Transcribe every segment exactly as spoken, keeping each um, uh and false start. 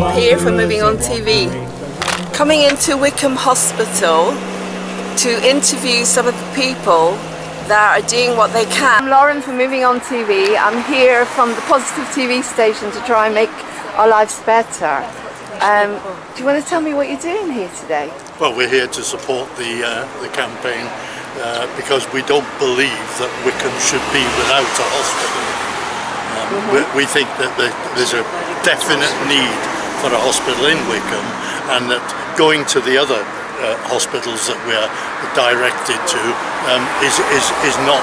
Hope here for Moving On T V. Coming into Wycombe Hospital to interview some of the people that are doing what they can. I'm Lauren from Moving On T V. I'm here from the Positive T V station to try and make our lives better. Um, do you want to tell me what you're doing here today? Well, we're here to support the, uh, the campaign uh, because we don't believe that Wycombe should be without a hospital. Mm-hmm. We, we think that the, there's a definite need for a hospital in Wycombe, and that going to the other uh, hospitals that we are directed to um, is, is, is not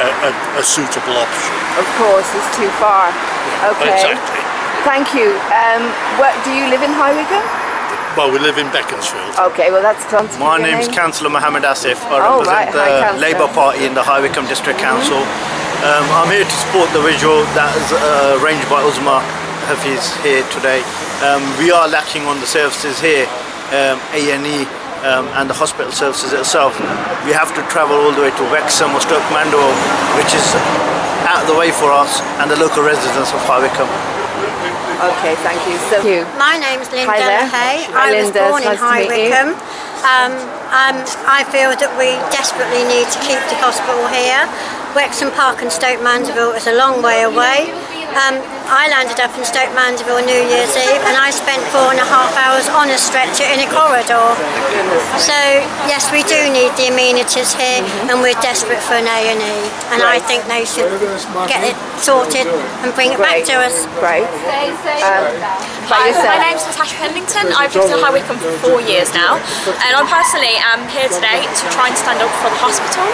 a, a, a suitable option. Of course, it's too far. Yeah, okay. Exactly. Thank you. Um, what, do you live in High Wycombe? Well, we live in Beaconsfield. Okay, well that's Councillor. My name's name? Councillor Mohammed Asif. I oh, represent right. the Hi, Labour Party in the High Wycombe District mm-hmm. Council. Um, I'm here to support the visual that is uh, arranged by Uzma Hafiz here today. Um, we are lacking on the services here, um, A and E um, and the hospital services itself. We have to travel all the way to Wexham or Stoke Mandeville, which is out of the way for us and the local residents of High Wycombe. Okay, thank you. So, thank you. My name's Linda Hay. Hi, I was Linda. born nice in High Wycombe. Um, um, I feel that we desperately need to keep the hospital here. Wexham Park and Stoke Mandeville is a long way away. Um, I landed up in Stoke Mandeville New Year's Eve and I spent four and a half hours on a stretcher in a corridor. So yes, we do need the amenities here and we're desperate for an A and E, and right. I think they should get it sorted and bring it right. back to us. Right. Um, Hi, my name's Natasha Hendlington. I've lived in High Wycombe for four years now, and I personally am here today to try and stand up for the hospital.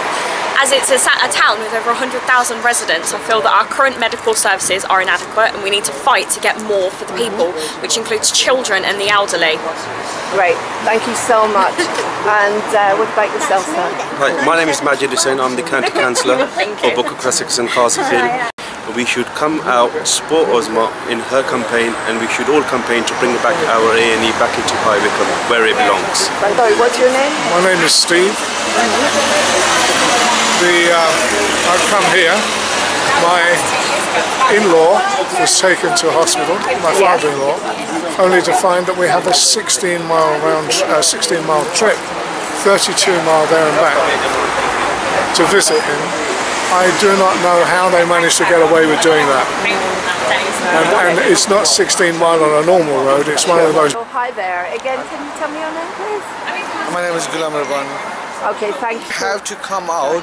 As it's a, a town with over one hundred thousand residents, I feel that our current medical services are inadequate and we need to fight to get more for the people, which includes children and the elderly. Right, thank you so much. And uh, what about yourself, sir? Right, my name is Majid Hussain. I'm the County Councillor of Booker Crescent and Carsafin. We should come out, support Uzma in her campaign, and we should all campaign to bring back our A and E back into High Wycombe, where it belongs. Sorry, what's your name? My name is Steve. The, uh, I've come here, my in-law was taken to hospital, my father-in-law, only to find that we have a sixteen mile round, uh, sixteen mile trip, thirty-two mile there and back to visit him. I do not know how they managed to get away with doing that. And, and it's not sixteen mile on a normal road, it's one of those. Oh, hi there. Again, can you tell me your name, please? My name is Gulam Rahman. Okay, thank you. We have to come out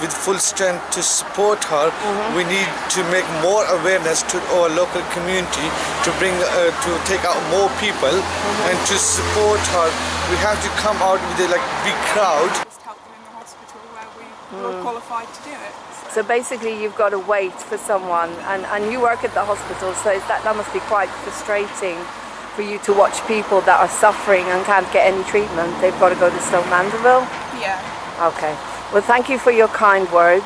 with full strength to support her. Mm-hmm. We need to make more awareness to our local community, to bring, uh, to take out more people mm-hmm. and to support her. We have to come out with a like big crowd. Just help them in the hospital where we were mm. qualified to do it. So. so basically, you've got to wait for someone, and and you work at the hospital, so that that must be quite frustrating for you to watch people that are suffering and can't get any treatment. They've got to go to Stoke Mandeville? Yeah. Okay. Well, thank you for your kind words.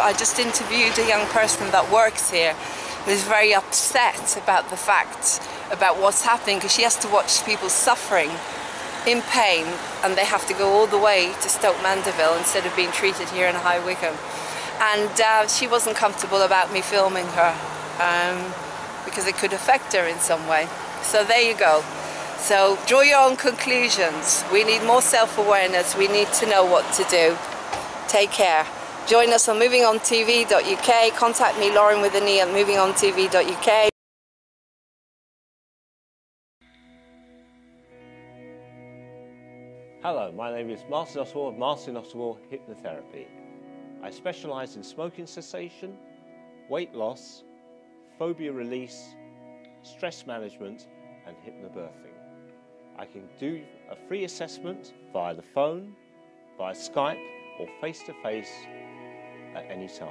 I just interviewed a young person that works here who's very upset about the fact about what's happening, because she has to watch people suffering in pain and they have to go all the way to Stoke Mandeville instead of being treated here in High Wycombe. And uh, she wasn't comfortable about me filming her um, because it could affect her in some way. So there you go. So draw your own conclusions. We need more self-awareness. We need to know what to do. Take care. Join us on moving on T V dot U K. Contact me, Lauren with an E, at moving on T V dot U K. Hello, my name is Martin Oswald, Martin Oswald Hypnotherapy. I specialise in smoking cessation, weight loss, phobia release, stress management and hypnobirthing. I can do a free assessment via the phone, via Skype or face-to-face at any time.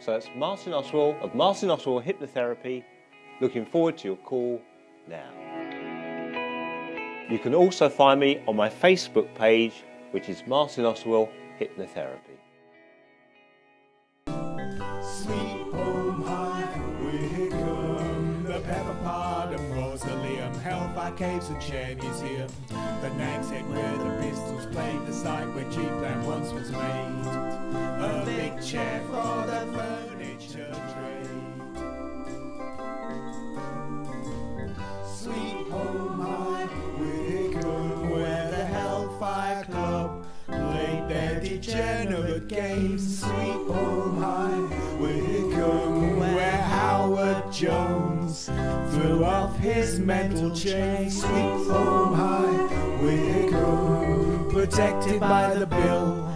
So that's Martin Oswald of Martin Oswald Hypnotherapy. Looking forward to your call now. You can also find me on my Facebook page, which is Martin Oswald Hypnotherapy. Caves and shed is here, the namesake where the Pistols played, the site where G-Plan once was made, a big chair for the furniture trade. Sweet Sweet home, high Wycombe, where Howard Jones threw off his mental chain. Sweet home, high Wycombe, protected by the bill.